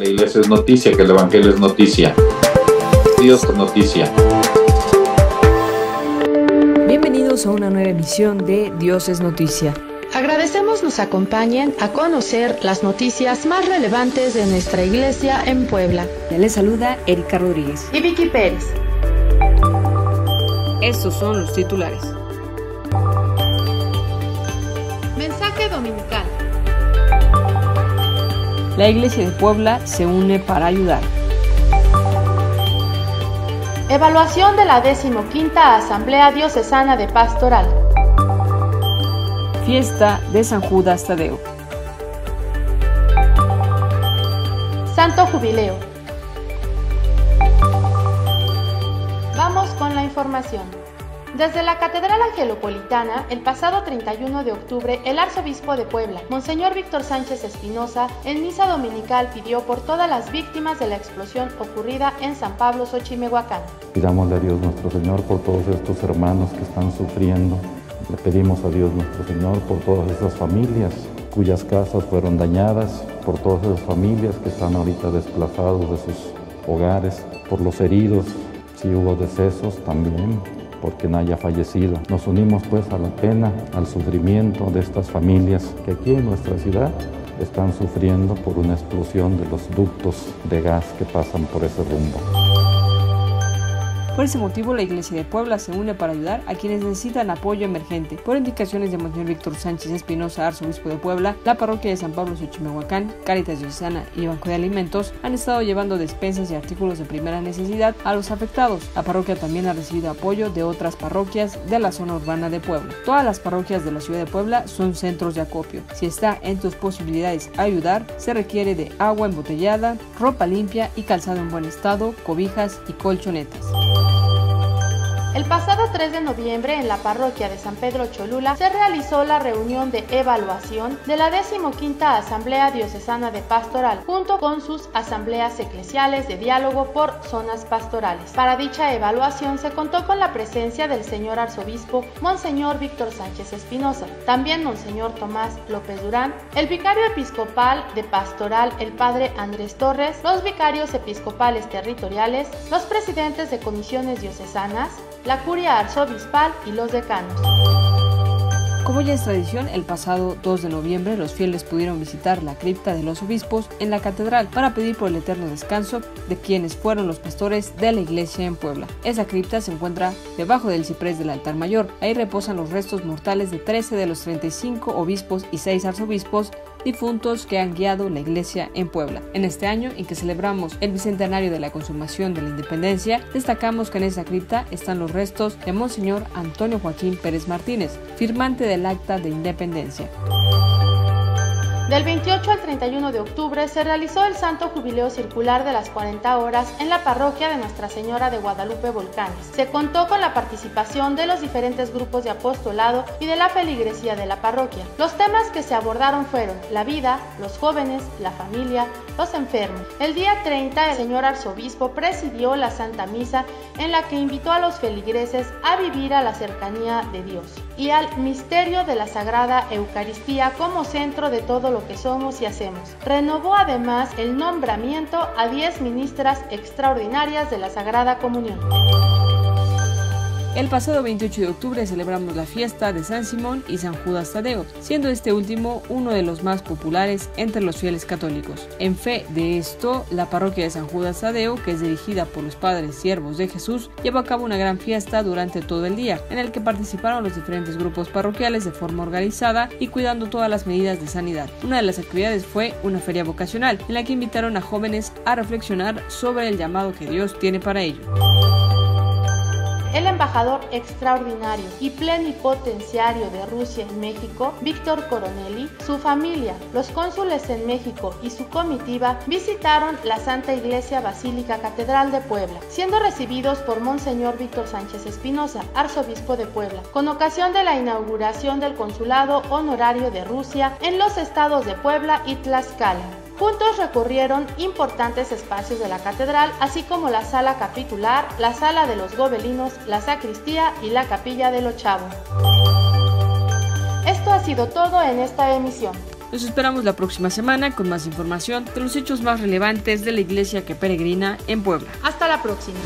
la iglesia es noticia, que el evangelio es noticia. Dios es noticia. Bienvenidos a una nueva emisión de Dios es Noticia. Agradecemos nos acompañen a conocer las noticias más relevantes de nuestra iglesia en Puebla. Les saluda Erika Rodríguez y Vicky Pérez. Estos son los titulares. Mensaje dominical. La Iglesia de Puebla se une para ayudar. Evaluación de la 15ª Asamblea Diocesana de Pastoral. Fiesta de San Judas Tadeo. Santo Jubileo. Vamos con la información. Desde la Catedral Angelopolitana, el pasado 31 de octubre, el Arzobispo de Puebla, Monseñor Víctor Sánchez Espinosa, en misa dominical pidió por todas las víctimas de la explosión ocurrida en San Pablo Xochimehuacán. Pidámosle a Dios nuestro Señor por todos estos hermanos que están sufriendo. Le pedimos a Dios nuestro Señor por todas esas familias cuyas casas fueron dañadas, por todas esas familias que están ahorita desplazados de sus hogares, por los heridos, si hubo decesos también, porque no haya fallecido. Nos unimos pues a la pena, al sufrimiento de estas familias que aquí en nuestra ciudad están sufriendo por una explosión de los ductos de gas que pasan por ese rumbo. Por ese motivo, la Iglesia de Puebla se une para ayudar a quienes necesitan apoyo emergente. Por indicaciones de Monseñor Víctor Sánchez Espinosa, Arzobispo de Puebla, la Parroquia de San Pablo Xochimehuacán, Cáritas Diocesana y Banco de Alimentos han estado llevando despensas y artículos de primera necesidad a los afectados. La parroquia también ha recibido apoyo de otras parroquias de la zona urbana de Puebla. Todas las parroquias de la ciudad de Puebla son centros de acopio. Si está en tus posibilidades ayudar, se requiere de agua embotellada, ropa limpia y calzado en buen estado, cobijas y colchonetas. El pasado 3 de noviembre en la parroquia de San Pedro Cholula se realizó la reunión de evaluación de la 15ª Asamblea Diocesana de Pastoral junto con sus asambleas eclesiales de diálogo por zonas pastorales. Para dicha evaluación se contó con la presencia del señor arzobispo Monseñor Víctor Sánchez Espinosa, también Monseñor Tomás López Durán, el vicario episcopal de Pastoral el padre Andrés Torres, los vicarios episcopales territoriales, los presidentes de comisiones diocesanas, la curia arzobispal y los decanos. Como ya es tradición, el pasado 2 de noviembre los fieles pudieron visitar la cripta de los obispos en la catedral para pedir por el eterno descanso de quienes fueron los pastores de la iglesia en Puebla. Esa cripta se encuentra debajo del ciprés del altar mayor. Ahí reposan los restos mortales de 13 de los 35 obispos y 6 arzobispos difuntos que han guiado la iglesia en Puebla. En este año en que celebramos el bicentenario de la consumación de la independencia, destacamos que en esa cripta están los restos de Monseñor Antonio Joaquín Pérez Martínez, firmante del Acta de Independencia. Del 28 al 31 de octubre se realizó el Santo Jubileo Circular de las 40 horas en la parroquia de Nuestra Señora de Guadalupe Volcanes. Se contó con la participación de los diferentes grupos de apostolado y de la feligresía de la parroquia. Los temas que se abordaron fueron la vida, los jóvenes, la familia, los enfermos. El día 30 el señor arzobispo presidió la Santa Misa en la que invitó a los feligreses a vivir a la cercanía de Dios y al misterio de la Sagrada Eucaristía como centro de todo lo que somos y hacemos. Renovó además el nombramiento a 10 ministras extraordinarias de la Sagrada Comunión. El pasado 28 de octubre celebramos la fiesta de San Simón y San Judas Tadeo, siendo este último uno de los más populares entre los fieles católicos. En fe de esto, la parroquia de San Judas Tadeo, que es dirigida por los padres siervos de Jesús, llevó a cabo una gran fiesta durante todo el día, en el que participaron los diferentes grupos parroquiales de forma organizada y cuidando todas las medidas de sanidad. Una de las actividades fue una feria vocacional, en la que invitaron a jóvenes a reflexionar sobre el llamado que Dios tiene para ellos. El embajador extraordinario y plenipotenciario de Rusia en México, Víctor Coronelli, su familia, los cónsules en México y su comitiva visitaron la Santa Iglesia Basílica Catedral de Puebla, siendo recibidos por Monseñor Víctor Sánchez Espinosa, arzobispo de Puebla, con ocasión de la inauguración del Consulado Honorario de Rusia en los estados de Puebla y Tlaxcala. Juntos recorrieron importantes espacios de la catedral, así como la Sala Capitular, la Sala de los Gobelinos, la sacristía y la Capilla del Ochavo. Esto ha sido todo en esta emisión. Los esperamos la próxima semana con más información de los hechos más relevantes de la iglesia que peregrina en Puebla. Hasta la próxima.